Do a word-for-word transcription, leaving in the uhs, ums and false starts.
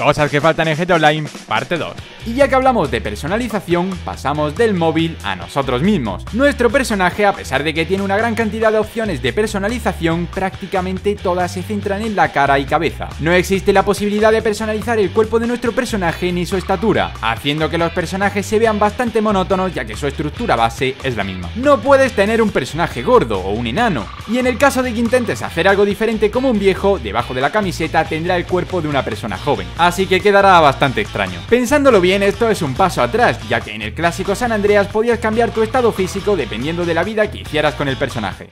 Cosas que faltan en G T A Online parte dos. Y ya que hablamos de personalización, pasamos del móvil a nosotros mismos. Nuestro personaje, a pesar de que tiene una gran cantidad de opciones de personalización, prácticamente todas se centran en la cara y cabeza. No existe la posibilidad de personalizar el cuerpo de nuestro personaje ni su estatura, haciendo que los personajes se vean bastante monótonos ya que su estructura base es la misma. No puedes tener un personaje gordo o un enano, y en el caso de que intentes hacer algo diferente como un viejo, debajo de la camiseta tendrá el cuerpo de una persona joven, así que quedará bastante extraño. Pensándolo bien, esto es un paso atrás, ya que en el clásico San Andreas podías cambiar tu estado físico dependiendo de la vida que hicieras con el personaje.